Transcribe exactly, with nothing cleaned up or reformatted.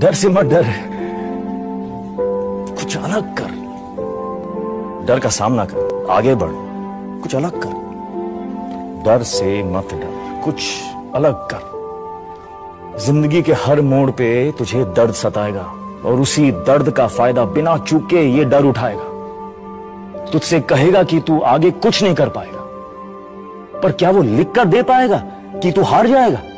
डर से मत डर, कुछ अलग कर। डर का सामना कर, आगे बढ़, कुछ अलग कर। डर से मत डर, कुछ अलग कर। जिंदगी के हर मोड़ पे तुझे दर्द सताएगा और उसी दर्द का फायदा बिना चूके ये डर उठाएगा। तुझसे कहेगा कि तू आगे कुछ नहीं कर पाएगा, पर क्या वो लिख कर दे पाएगा कि तू हार जाएगा?